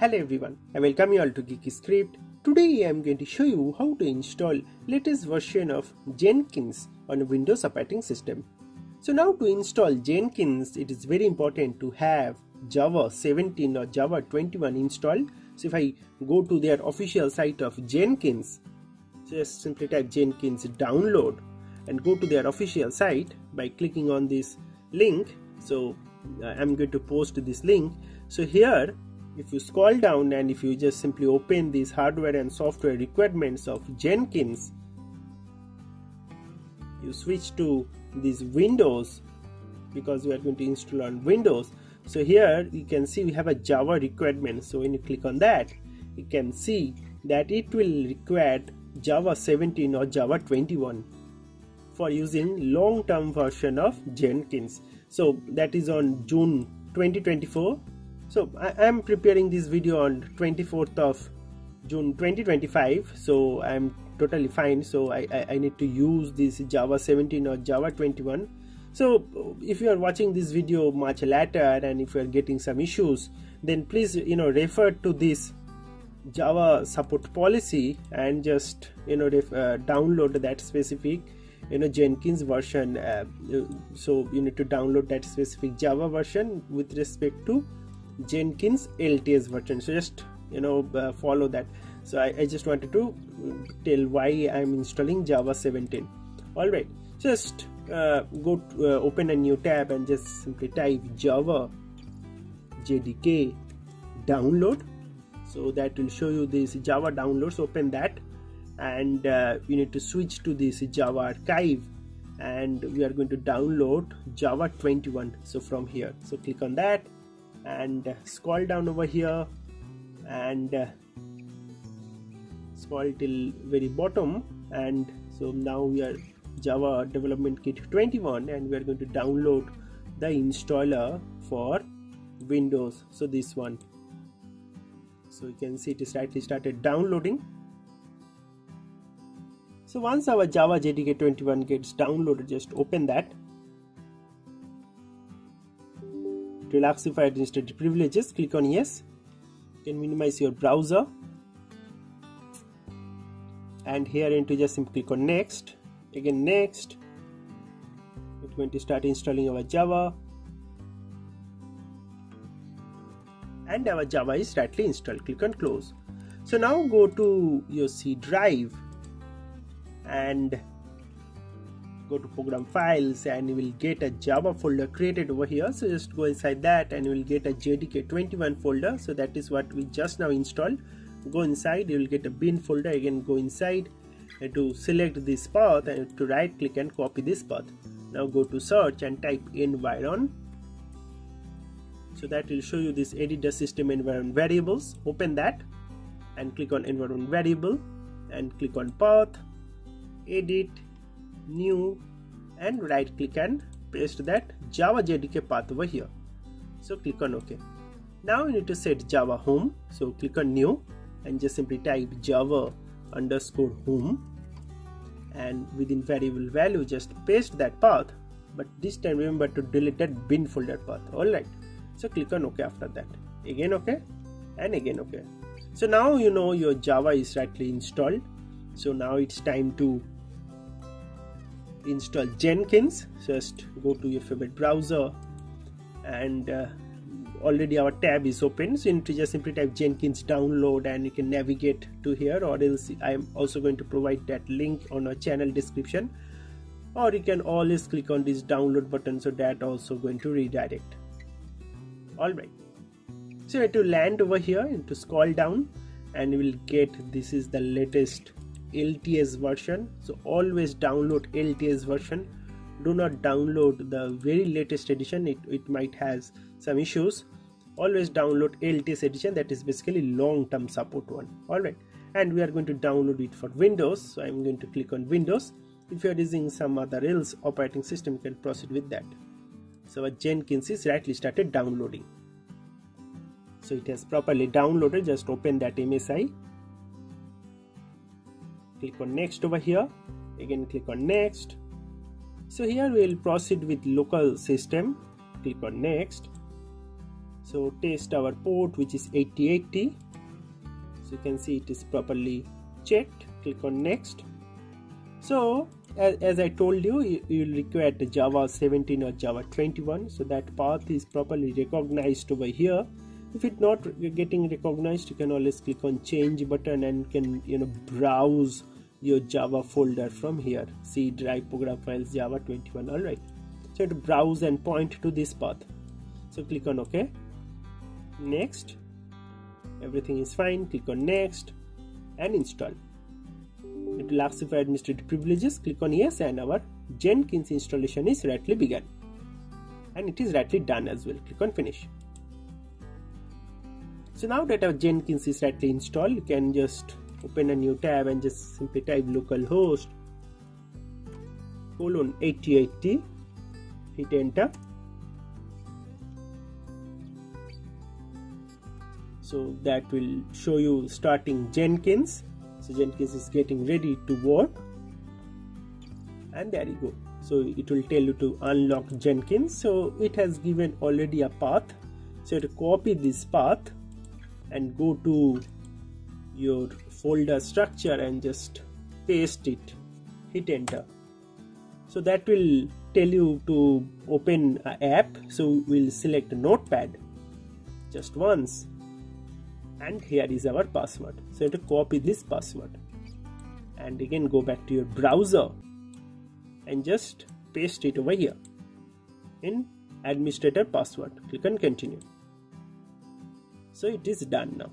Hello everyone, I welcome you all to Geeky Script. Today I am going to show you how to install latest version of Jenkins on a Windows operating system. So now to install Jenkins, it is very important to have Java 17 or Java 21 installed. So if I go to their official site of Jenkins, just simply type Jenkins download and go to their official site by clicking on this link. So I'm going to post this link. So here, if you scroll down and if you just simply open these hardware and software requirements of Jenkins, you switch to this Windows because we are going to install on Windows. So here you can see we have a Java requirement. So when you click on that, you can see that it will require Java 17 or Java 21 for using long-term version of Jenkins. So that is on June 2024. So I am preparing this video on 24th of June 2025, so I am totally fine. So I need to use this Java 17 or Java 21. So if you are watching this video much later and if you are getting some issues, then please refer to this Java support policy and just download that specific Jenkins version. So you need to download that specific Java version with respect to Jenkins LTS version. So just follow that. So I just wanted to tell why I'm installing Java 17. Alright, just open a new tab and just simply type Java JDK download. So that will show you this Java downloads. Open that and you need to switch to this Java archive and we are going to download Java 21. So from here, so click on that and scroll down over here and scroll till very bottom, and so now we are Java Development Kit 21 and we are going to download the installer for Windows. So this one, so you can see it is slightly started downloading. So once our Java JDK 21 gets downloaded, just open that. To access administrative privileges, click on yes. You can minimize your browser and here into just simply click on next. Again next. It's going to start installing our Java and our Java is rightly installed. Click on close. So now go to your C drive and go to program files and you will get a Java folder created over here. So just go inside that and you will get a JDK 21 folder. So that is what we just now installed. Go inside, you will get a bin folder. Again go inside and to select this path and to right click and copy this path. Now go to search and type environ. So that will show you this editor system environment variables. Open that and click on environment variable and click on path, edit, new, and right click and paste that Java JDK path over here. So click on OK. Now you need to set Java home. So click on new and just simply type Java underscore home and within variable value just paste that path, but this time remember to delete that bin folder path. Alright, so click on OK after that. Again OK and again OK. So now you know your Java is rightly installed. So now it's time to install Jenkins. Just go to your favorite browser and already our tab is open, so you need to just simply type Jenkins download and you can navigate to here, or else I am also going to provide that link on our channel description, or you can always click on this download button, so that also going to redirect. Alright, so you have to land over here and to scroll down and you will get this is the latest LTS version. So always download LTS version. Do not download the very latest edition, it might has some issues. Always download LTS edition, that is basically long-term support one. Alright, and we are going to download it for Windows, so I'm going to click on Windows. If you are using some other else operating system, you can proceed with that. So our Jenkins is rightly started downloading. So it has properly downloaded. Just open that MSI, click on next over here, again click on next. So here we will proceed with local system, click on next. So test our port, which is 8080. So you can see it is properly checked. Click on next. So as I told you, you will require the Java 17 or Java 21. So that path is properly recognized over here. If it's not getting recognized, you can always click on change button and can browse your Java folder from here. See drive program files Java 21. Alright. So to browse and point to this path. So click on OK. Next. Everything is fine. Click on next and install. It will ask you for administrative privileges. Click on yes, and our Jenkins installation is rightly begun. And it is rightly done as well. Click on finish. So now that our Jenkins is rightly installed, you can just open a new tab and just simply type localhost :8080, hit enter. So that will show you starting Jenkins. So Jenkins is getting ready to work, and there you go. So it will tell you to unlock Jenkins. So it has given already a path. So to copy this path and go to your folder structure and just paste it, hit enter. So that will tell you to open an app. So we'll select Notepad just once, and here is our password. So you have to copy this password and again go back to your browser and just paste it over here in administrator password. Click on continue. So it is done now.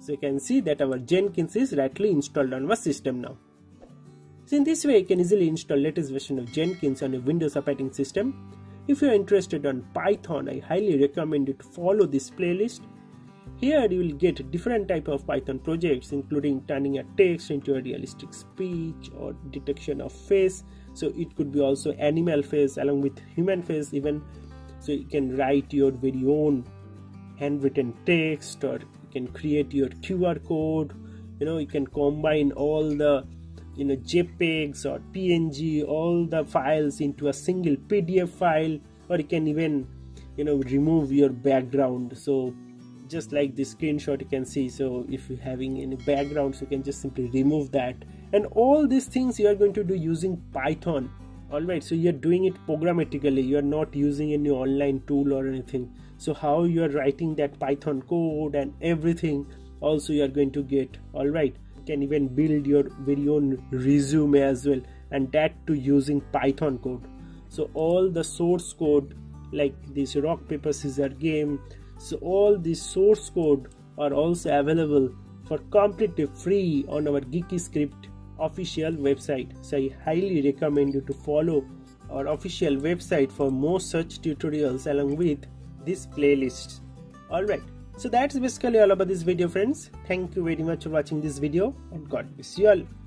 So you can see that our Jenkins is rightly installed on our system now. So in this way, you can easily install latest version of Jenkins on your Windows operating system. If you are interested on Python, I highly recommend you to follow this playlist. Here you will get different type of Python projects, including turning a text into a realistic speech or detection of face. So it could be also animal face along with human face even. So you can write your very own handwritten text, or you can create your QR code. You can combine all the JPEGs or PNG, all the files into a single PDF file, or you can even remove your background. So just like this screenshot, you can see, so if you're having any backgrounds, you can just simply remove that, and all these things you are going to do using Python. Alright, so you're doing it programmatically, you're not using any online tool or anything. So how you're writing that Python code and everything also you're going to get. Alright, you can even build your very own resume as well, and that too using Python code. So all the source code, like this rock paper scissor game, so all this source code are also available for completely free on our Geeky Script official website. So I highly recommend you to follow our official website for more such tutorials along with this playlist. Alright, so that's basically all about this video, friends. Thank you very much for watching this video, and God bless you all.